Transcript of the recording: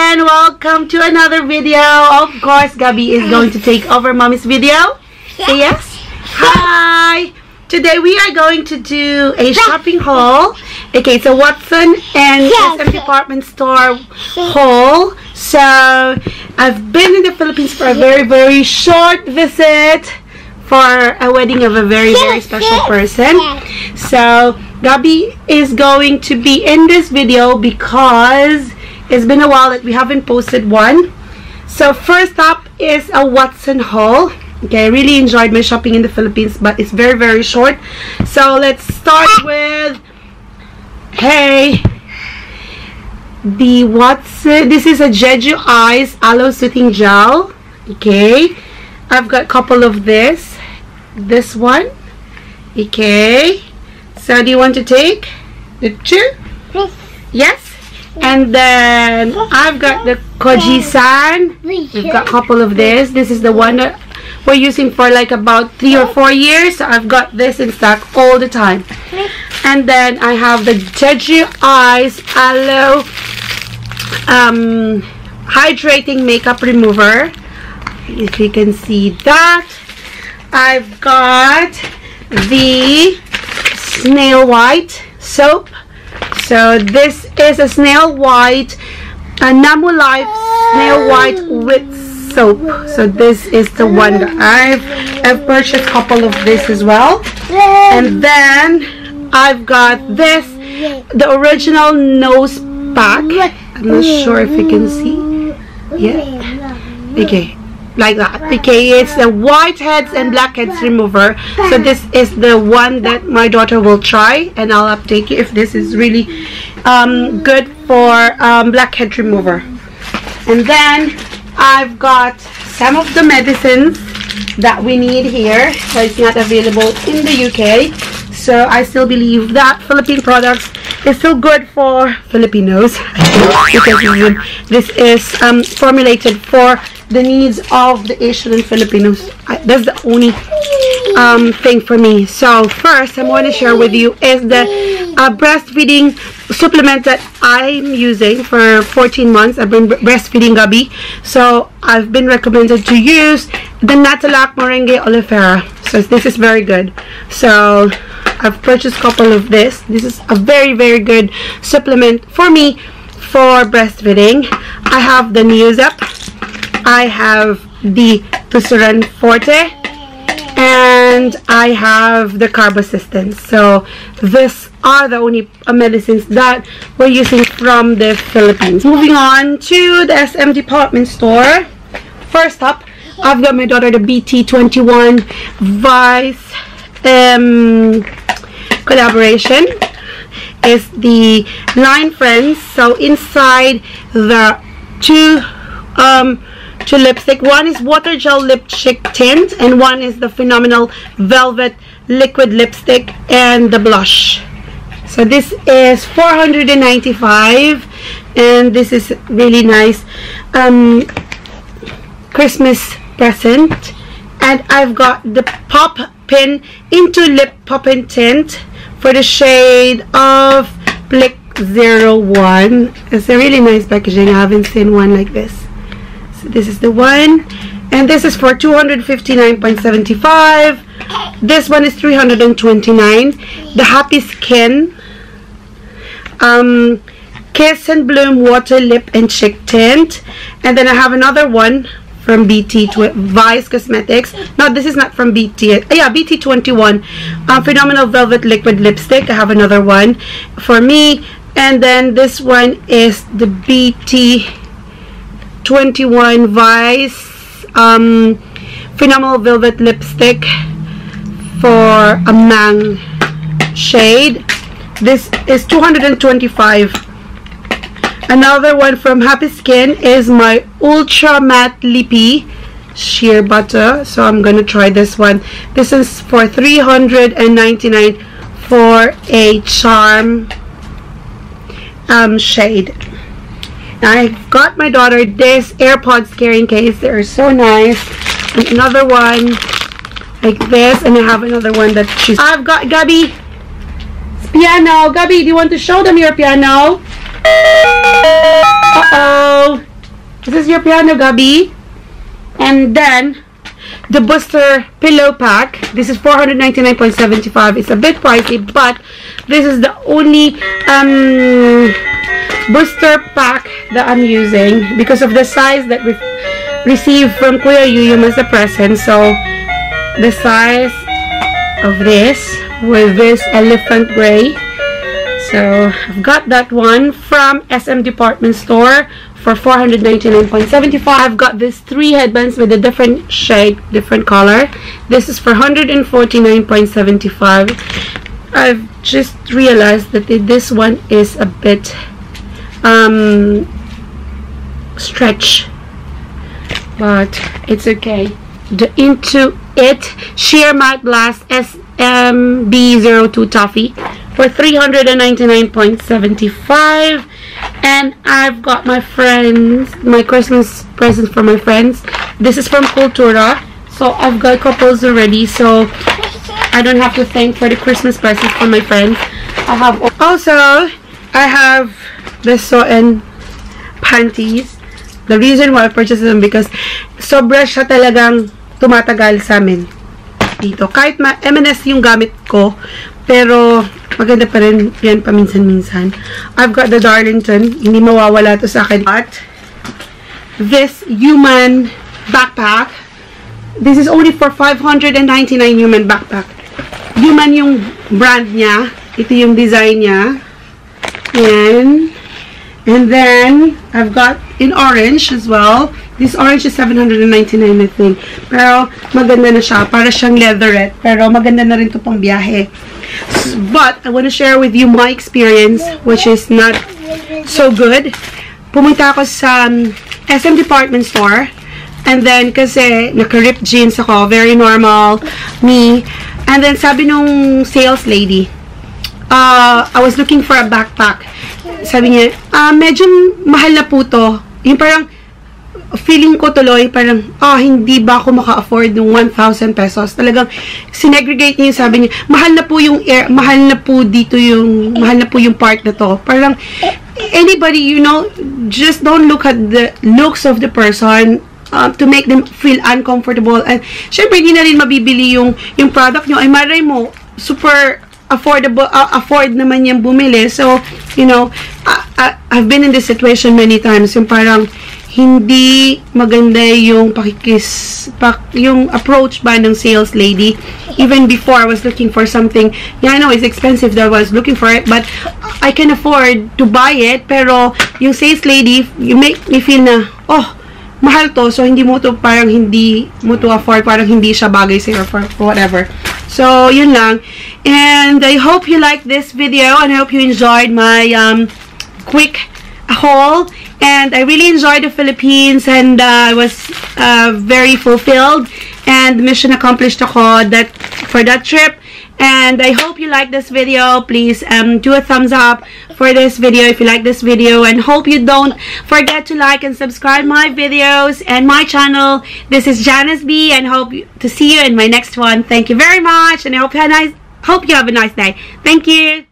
and welcome to another video. Of course, Gabby is going to take over Mommy's video. Say yes. Hi. Today we are going to do a shopping haul. Okay, so Watson and SM department store haul. So I've been in the Philippines for a very short visit for a wedding of a very special person. So Gabby is going to be in this video because it's been a while that we haven't posted one. So first up is a Watson haul. Okay, I really enjoyed my shopping in the Philippines, but it's very short. So let's start with the Watson. This is a Jeju Ice Aloe Soothing Gel. Okay, I've got a couple of this one. Okay, so do you want to take the two? Yes. And then I've got the Kojie San. We've got a couple of this. This is the one that we're using for like about 3 or 4 years. So I've got this in stock all the time. And then I have the Jeju Ice Aloe Hydrating Makeup Remover. If you can see that. I've got the Snail White Soap. So this is a Snail White, a Namu Life Snail White with soap. So this is the one that I've purchased a couple of this as well. And then I've got this, the original nose pack. I'm not sure if you can see. Yeah. Okay. Like that. Okay, it's the whiteheads and blackheads remover. So this is the one that my daughter will try, and I'll update you if this is really good for blackhead remover. And then I've got some of the medicines that we need here, so it's not available in the UK. So I still believe that Philippine products is still good for Filipinos. This is formulated for the needs of the Asian and Filipinos. That's the only thing for me. So first, I want to share with you is the breastfeeding supplement that I'm using for 14 months. I've been breastfeeding Gabi. So I've been recommended to use the Natalac Moringa Oleifera. So this is very good. So I've purchased a couple of this. This is a very good supplement for me for breastfeeding. I have the Neusep. I have the Tusseran Forte, and I have the Carbocystine. So these are the only medicines that we're using from the Philippines. Moving on to the SM department store. First up, I've got my daughter the BT21 Vice collaboration. It's the 9 friends. So inside the two lipstick. One is water gel lipstick tint, and one is the phenomenal velvet liquid lipstick and the blush. So this is 495, and this is really nice Christmas present. And I've got the Poppin In2It Poppin tint for the shade of Blick 01. It's a really nice packaging. I haven't seen one like this. So this is the one, and this is for 259.75. This one is 329. The Happy Skin Kiss and Bloom Water Lip and Cheek Tint. And then I have another one from Vice Cosmetics. No, this is not from BT. Yeah, BT21 Phenomenal Velvet Liquid Lipstick. I have another one for me, and then this one is the BT21 Vice Phenomenal Velvet Lipstick for a Mang shade. This is 225. Another one from Happy Skin is my Ultra Matte Lippy Sheer Butter. So I'm going to try this one. This is for 399 for a charm shade. I got my daughter this AirPods carrying case. They are so nice. And another one like this, and I have another one that she's. I've got Gabby's piano. Gabby, do you want to show them your piano? Uh oh, This is your piano, Gabi. And then the Booster Pillow Pack. This is 499.75. It's a bit pricey, but this is the only booster pack that I'm using because of the size that we received from Queer Yuyun as a present. So the size of this with this elephant gray. So I've got that one from SM department store for 499.75. I've got these three headbands with a different shade, different color. This is for 149.75. I've just realized that this one is a bit stretch, but it's okay. The Into It Sheer Matte Glass SMB02 Toffee for 399.75. And I've got my friends, my Christmas present for my friends. This is from Kultura. So I've got couples already, so I don't have to thank for the Christmas presents for my friends. I have the Soen panties. The reason why I purchased them because sobra siya talagang tumatagal sa amin dito. Kahit M&S yung gamit ko, pero maganda pa rin yan paminsan-minsan. I've got the Darlington. Hindi mawawala to sa akin. At this Human backpack. This is only for 599 Human backpack. Human yung brand niya. Ito yung design niya. Yan. And then I've got in orange as well. This orange is 799, I think. Pero maganda na siya. Para siyang leatherette. Pero maganda na rin to pang biyahe. But I want to share with you my experience, which is not so good. Pumunta ako sa SM department store. And then kasi naka-ripped jeans ako. Very normal. Me. And then sabi nung sales lady, I was looking for a backpack. Sabi niya, medyo mahal na po to. Yung parang, feeling ko tuloy, parang, hindi ba ako maka-afford ng 1,000 pesos? Talagang, sinegregate niya yung sabi niya, mahal na po yung part na to. Parang, anybody, you know, just don't look at the looks of the person to make them feel uncomfortable. And, syempre, hindi na rin mabibili yung product nyo. Ay, maray mo, super affordable, afford naman yung bumili. So, you know, I've been in this situation many times. Yung parang, hindi maganda yung yung approach ba ng sales lady. Even before, I was looking for something. Yeah, I know it's expensive that I was looking for it, but I can afford to buy it. Pero, yung sales lady, you make me feel na, mahal to. So, hindi mo to afford. Parang hindi siya bagay sa'yo for whatever. So, yun lang. And I hope you liked this video and I hope you enjoyed my quick haul. And I really enjoyed the Philippines and I was very fulfilled and mission accomplished ako for that trip. And I hope you like this video. Please do a thumbs up for this video if you like this video. And hope you don't forget to like and subscribe my videos and my channel. This is Janice B. And hope to see you in my next one. Thank you very much. And I hope you have a nice day. Thank you.